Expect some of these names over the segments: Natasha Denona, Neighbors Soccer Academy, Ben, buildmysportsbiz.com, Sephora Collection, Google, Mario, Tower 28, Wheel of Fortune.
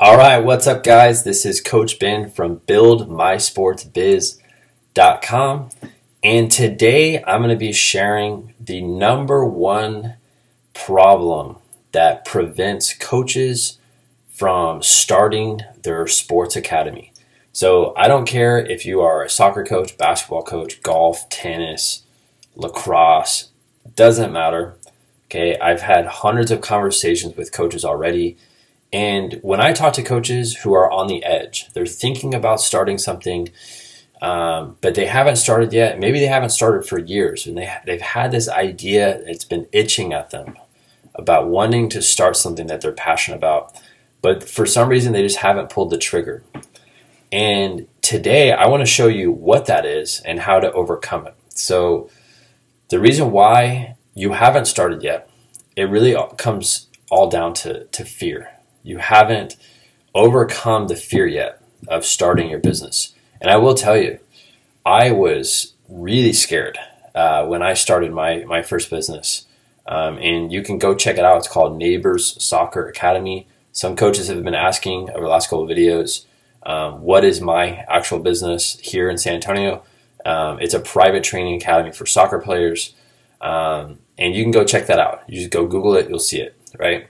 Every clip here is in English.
All right, what's up, guys? This is Coach Ben from buildmysportsbiz.com, and today I'm going to be sharing the number one problem that prevents coaches from starting their sports academy. So I don't care if you are a soccer coach, basketball coach, golf, tennis, lacrosse, doesn't matter. Okay, I've had hundreds of conversations with coaches already. And when I talk to coaches who are on the edge, they're thinking about starting something, but they haven't started yet. Maybe they haven't started for years, and they've had this idea. It's been itching at them about wanting to start something that they're passionate about, but for some reason they just haven't pulled the trigger. And today I want to show you what that is and how to overcome it. So the reason why you haven't started yet, it really comes all down to fear. You haven't overcome the fear yet of starting your business. And I will tell you, I was really scared when I started my first business. And you can go check it out. It's called Neighbors Soccer Academy. Some coaches have been asking over the last couple of videos, what is my actual business here in San Antonio? It's a private training academy for soccer players. And you can go check that out. You just go Google it, you'll see it, right?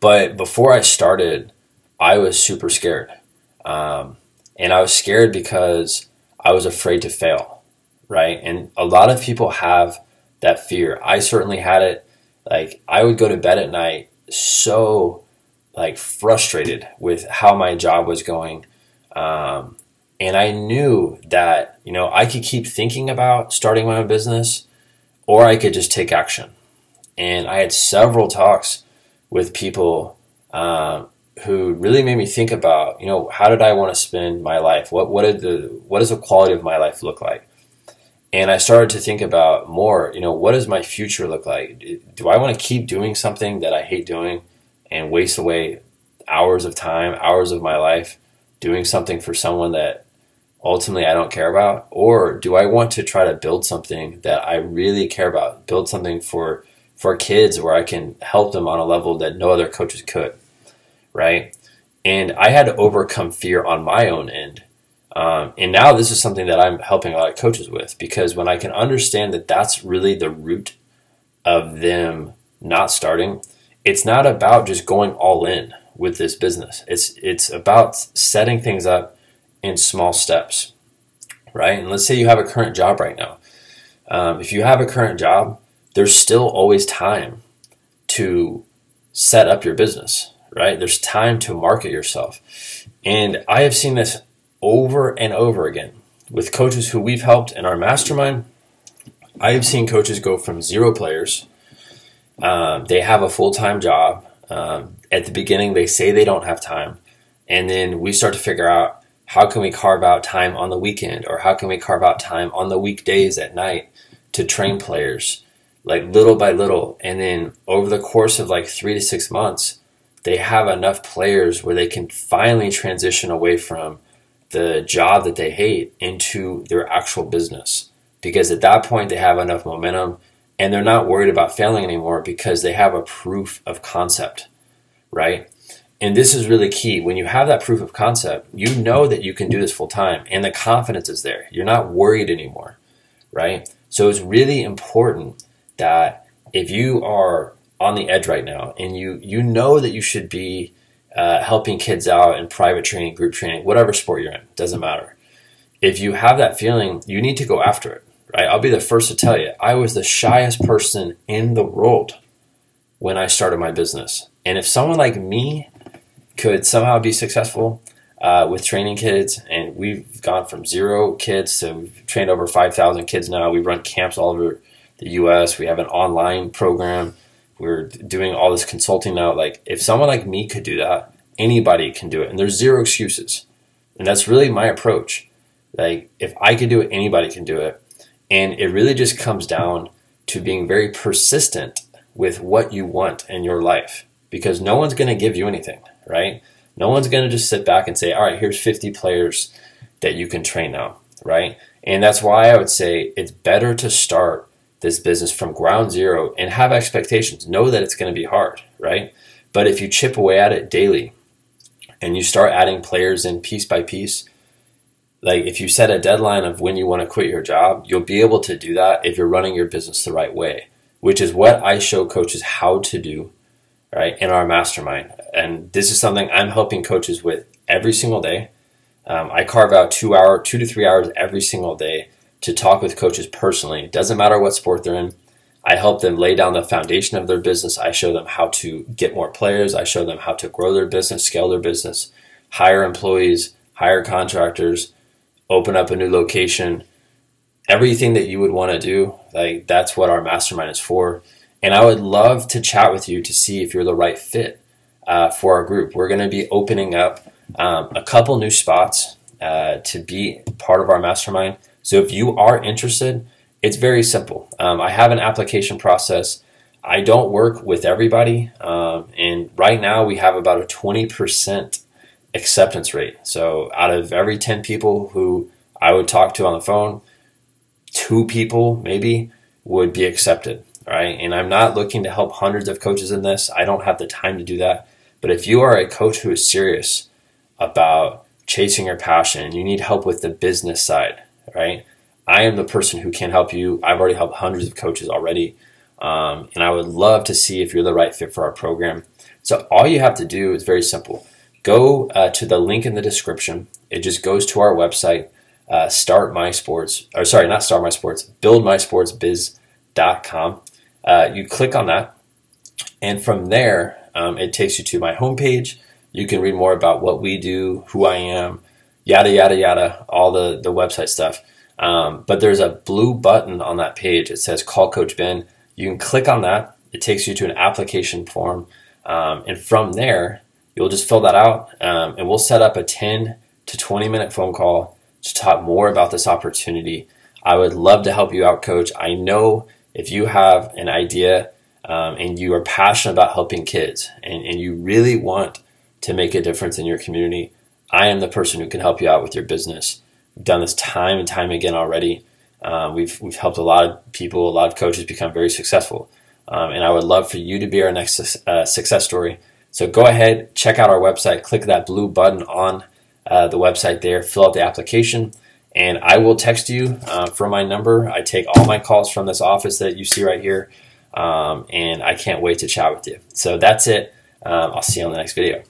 But before I started, I was super scared. And I was scared because I was afraid to fail, right? And a lot of people have that fear. I certainly had it. Like, I would go to bed at night so like frustrated with how my job was going. And I knew that, you know, I could keep thinking about starting my own business, or I could just take action. And I had several talks with people who really made me think about, you know, how did I want to spend my life? What does the quality of my life look like? And I started to think about more, you know, what does my future look like? Do I want to keep doing something that I hate doing and waste away hours of time, hours of my life doing something for someone that ultimately I don't care about? Or do I want to try to build something that I really care about, build something for kids where I can help them on a level that no other coaches could, right? And I had to overcome fear on my own end. And now this is something that I'm helping a lot of coaches with, because when I can understand that that's really the root of them not starting, it's not about just going all in with this business. It's about setting things up in small steps, right? And let's say you have a current job right now. If you have a current job, there's still always time to set up your business, right? There's time to market yourself. And I have seen this over and over again with coaches who we've helped in our mastermind. I have seen coaches go from zero players. They have a full-time job. At the beginning, they say they don't have time. And then we start to figure out, how can we carve out time on the weekend? Or how can we carve out time on the weekdays at night to train players? Like little by little, and then over the course of like 3 to 6 months, they have enough players where they can finally transition away from the job that they hate into their actual business. Because at that point, they have enough momentum, and they're not worried about failing anymore because they have a proof of concept, right? And this is really key. When you have that proof of concept, you know that you can do this full time, and the confidence is there. You're not worried anymore, right? So it's really important that if you are on the edge right now and you know that you should be helping kids out in private training, group training, whatever sport you're in, doesn't matter. If you have that feeling, you need to go after it, right? I'll be the first to tell you, I was the shyest person in the world when I started my business. And if someone like me could somehow be successful with training kids, and we've gone from zero kids to we've trained over 5,000 kids now, we run camps all over the US, we have an online program, we're doing all this consulting now. Like, if someone like me could do that, anybody can do it. And there's zero excuses. And that's really my approach. Like, if I could do it, anybody can do it. And it really just comes down to being very persistent with what you want in your life, because no one's gonna give you anything, right? No one's gonna just sit back and say, all right, here's 50 players that you can train now, right? And that's why I would say it's better to start this business from ground zero and have expectations. Know that it's going to be hard, right? But if you chip away at it daily, and you start adding players in piece by piece, like if you set a deadline of when you want to quit your job, you'll be able to do that if you're running your business the right way, which is what I show coaches how to do, right, in our mastermind. And this is something I'm helping coaches with every single day. I carve out 2 to 3 hours every single day to talk with coaches personally. It doesn't matter what sport they're in. I help them lay down the foundation of their business. I show them how to get more players. I show them how to grow their business, scale their business, hire employees, hire contractors, open up a new location, everything that you would want to do. Like, that's what our mastermind is for. And I would love to chat with you to see if you're the right fit for our group. We're going to be opening up a couple new spots to be part of our mastermind. So if you are interested, it's very simple. I have an application process. I don't work with everybody. And right now we have about a 20% acceptance rate. So out of every 10 people who I would talk to on the phone, 2 people maybe would be accepted, right? And I'm not looking to help hundreds of coaches in this. I don't have the time to do that. But if you are a coach who is serious about chasing your passion and you need help with the business side, right? I am the person who can help you. I've already helped hundreds of coaches already. And I would love to see if you're the right fit for our program. So all you have to do is very simple. Go to the link in the description. It just goes to our website, buildmysportsbiz.com. You click on that. And from there, it takes you to my homepage. You can read more about what we do, who I am, yada, yada, yada, all the website stuff. But there's a blue button on that page. It says Call Coach Ben. You can click on that. It takes you to an application form. And from there, you'll just fill that out. And we'll set up a 10 to 20 minute phone call to talk more about this opportunity. I would love to help you out, Coach. I know if you have an idea and you are passionate about helping kids and you really want to make a difference in your community, I am the person who can help you out with your business. We've done this time and time again already. We've helped a lot of people, a lot of coaches become very successful. And I would love for you to be our next success story. So go ahead, check out our website, click that blue button on the website there, fill out the application, and I will text you from my number. I take all my calls from this office that you see right here, and I can't wait to chat with you. So that's it. I'll see you on the next video.